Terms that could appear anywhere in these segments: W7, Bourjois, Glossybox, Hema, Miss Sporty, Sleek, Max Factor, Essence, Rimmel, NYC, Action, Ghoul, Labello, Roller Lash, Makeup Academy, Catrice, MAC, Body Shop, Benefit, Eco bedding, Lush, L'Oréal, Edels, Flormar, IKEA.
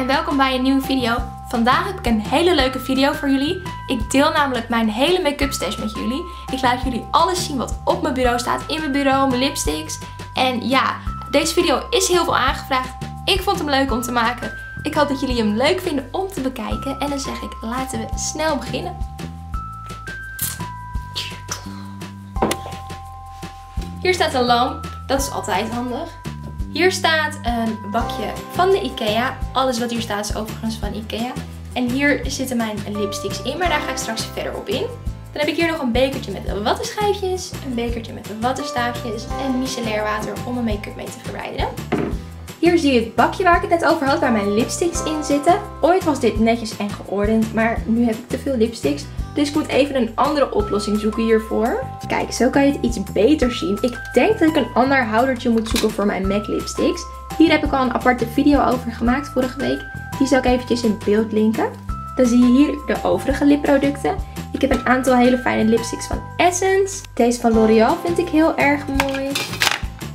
en welkom bij een nieuwe video. Vandaag heb ik een hele leuke video voor jullie. Ik deel namelijk mijn hele make-up stash met jullie. Ik laat jullie alles zien wat op mijn bureau staat, in mijn bureau, mijn lipsticks. En ja, deze video is heel veel aangevraagd. Ik vond hem leuk om te maken. Ik hoop dat jullie hem leuk vinden om te bekijken. En dan zeg ik, laten we snel beginnen. Hier staat een lamp. Dat is altijd handig. Hier staat een bakje van de IKEA. Alles wat hier staat is overigens van IKEA. En hier zitten mijn lipsticks in, maar daar ga ik straks verder op in. Dan heb ik hier nog een bekertje met wattenschijfjes, een bekertje met wattenstaafjes en micellair water om mijn make-up mee te verwijderen. Hier zie je het bakje waar ik het net over had, waar mijn lipsticks in zitten. Ooit was dit netjes en geordend, maar nu heb ik te veel lipsticks. Dus ik moet even een andere oplossing zoeken hiervoor. Kijk, zo kan je het iets beter zien. Ik denk dat ik een ander houdertje moet zoeken voor mijn MAC lipsticks. Hier heb ik al een aparte video over gemaakt vorige week. Die zal ik eventjes in beeld linken. Dan zie je hier de overige lipproducten. Ik heb een aantal hele fijne lipsticks van Essence. Deze van L'Oréal vind ik heel erg mooi.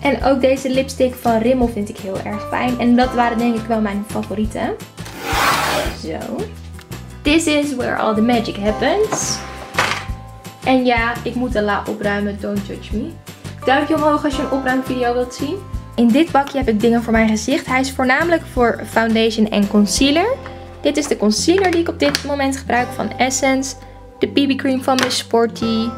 En ook deze lipstick van Rimmel vind ik heel erg fijn. En dat waren denk ik wel mijn favorieten. Zo. This is where all the magic happens. En ja, ik moet de la opruimen, don't judge me. Duimpje omhoog als je een opruimvideo wilt zien. In dit bakje heb ik dingen voor mijn gezicht. Hij is voornamelijk voor foundation en concealer. Dit is de concealer die ik op dit moment gebruik van Essence. De BB cream van Miss Sporty.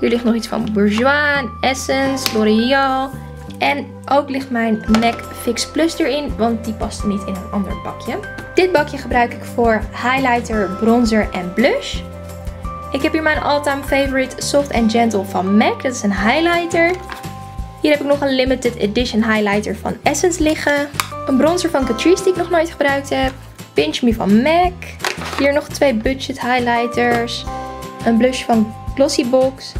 Hier ligt nog iets van Bourjois, Essence, L'Oréal. En ook ligt mijn MAC Fix Plus erin, want die past niet in een ander bakje. Dit bakje gebruik ik voor highlighter, bronzer en blush. Ik heb hier mijn all-time favorite Soft and Gentle van MAC. Dat is een highlighter. Hier heb ik nog een limited edition highlighter van Essence liggen. Een bronzer van Catrice die ik nog nooit gebruikt heb. Pinch Me van MAC. Hier nog twee budget highlighters. Een blush van Glossybox.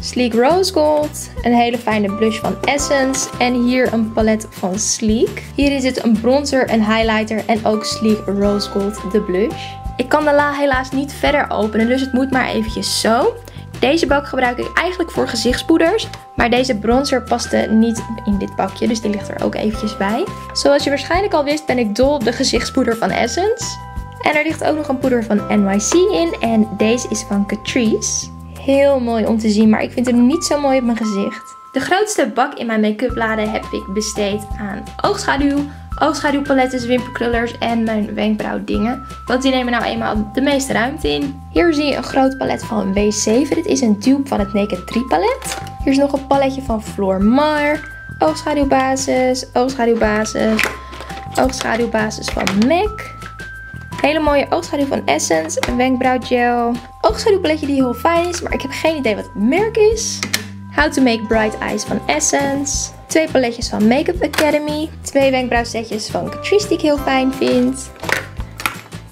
Sleek Rose Gold, een hele fijne blush van Essence en hier een palet van Sleek. Hierin zit een bronzer, een highlighter en ook Sleek Rose Gold, de blush. Ik kan de la helaas niet verder openen, dus het moet maar eventjes zo. Deze bak gebruik ik eigenlijk voor gezichtspoeders, maar deze bronzer paste niet in dit bakje, dus die ligt er ook eventjes bij. Zoals je waarschijnlijk al wist ben ik dol op de gezichtspoeder van Essence. En er ligt ook nog een poeder van NYC in en deze is van Catrice. Heel mooi om te zien, maar ik vind hem niet zo mooi op mijn gezicht. De grootste bak in mijn make-up lade heb ik besteed aan oogschaduw, oogschaduwpalettes, wimperkrullers en mijn wenkbrauwdingen. Want die nemen nou eenmaal de meeste ruimte in. Hier zie je een groot palet van W7. Dit is een dupe van het Naked 3 palet. Hier is nog een paletje van Flormar. Oogschaduwbasis, oogschaduwbasis, oogschaduwbasis van MAC. Hele mooie oogschaduw van Essence, een wenkbrauwgel. Oogschaduwpaletje die heel fijn is, maar ik heb geen idee wat het merk is. How to Make Bright Eyes van Essence. Twee paletjes van Makeup Academy. Twee wenkbrauwsetjes van Catrice die ik heel fijn vind.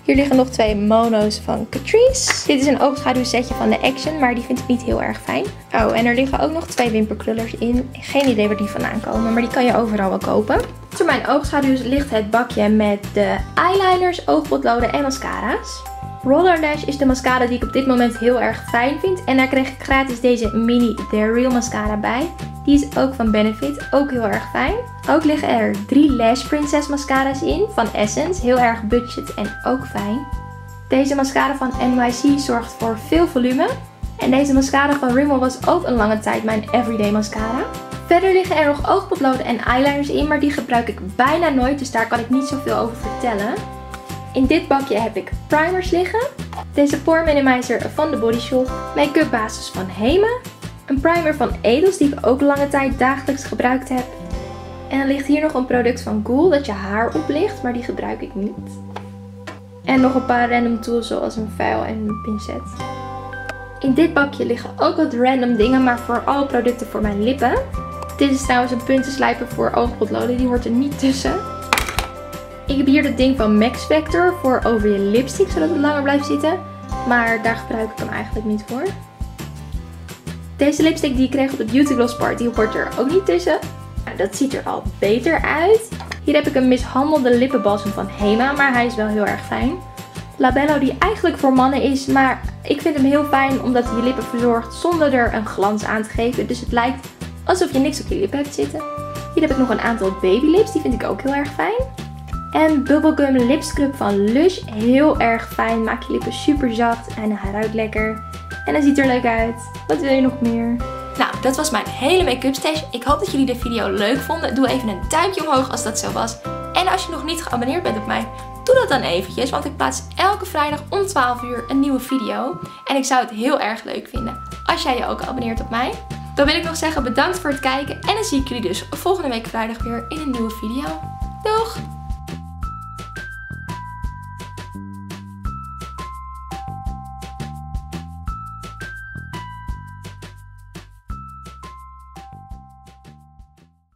Hier liggen nog twee mono's van Catrice. Dit is een oogschaduwsetje van de Action, maar die vind ik niet heel erg fijn. Oh, en er liggen ook nog twee wimperkrullers in. Geen idee waar die vandaan komen, maar die kan je overal wel kopen. Achter mijn oogschaduw ligt het bakje met de eyeliners, oogpotloden en mascara's. Roller Lash is de mascara die ik op dit moment heel erg fijn vind. En daar kreeg ik gratis deze mini The Real mascara bij. Die is ook van Benefit, ook heel erg fijn. Ook liggen er drie Lash Princess mascara's in van Essence. Heel erg budget en ook fijn. Deze mascara van NYC zorgt voor veel volume. En deze mascara van Rimmel was ook een lange tijd mijn everyday mascara. Verder liggen er nog oogpotloden en eyeliners in, maar die gebruik ik bijna nooit, dus daar kan ik niet zoveel over vertellen. In dit bakje heb ik primers liggen. Deze Pore Minimizer van de Body Shop, make-up basis van Hema. Een primer van Edels die ik ook lange tijd dagelijks gebruikt heb. En dan ligt hier nog een product van Ghoul dat je haar oplicht, maar die gebruik ik niet. En nog een paar random tools zoals een vijl en een pincet. In dit bakje liggen ook wat random dingen, maar vooral producten voor mijn lippen. Dit is trouwens een puntenslijper voor oogpotloden, die hoort er niet tussen. Ik heb hier dat ding van Max Factor voor over je lipstick, zodat het langer blijft zitten. Maar daar gebruik ik hem eigenlijk niet voor. Deze lipstick die ik kreeg op de Beauty Gloss Party hoort er ook niet tussen. Nou, dat ziet er al beter uit. Hier heb ik een mishandelde lippenbalsem van Hema, maar hij is wel heel erg fijn. Labello die eigenlijk voor mannen is, maar ik vind hem heel fijn omdat hij je lippen verzorgt zonder er een glans aan te geven. Dus het lijkt alsof je niks op je lippen hebt zitten. Hier heb ik nog een aantal babylips, die vind ik ook heel erg fijn. En Bubblegum Lipscrub van Lush. Heel erg fijn, maakt je lippen super zacht en haaruit lekker. En hij ziet er leuk uit. Wat wil je nog meer? Nou, dat was mijn hele make-up stash. Ik hoop dat jullie de video leuk vonden. Doe even een duimpje omhoog als dat zo was. En als je nog niet geabonneerd bent op mij, doe dat dan eventjes. Want ik plaats elke vrijdag om 12 uur een nieuwe video. En ik zou het heel erg leuk vinden als jij je ook abonneert op mij. Dan wil ik nog zeggen bedankt voor het kijken. En dan zie ik jullie dus volgende week vrijdag weer in een nieuwe video. Doeg!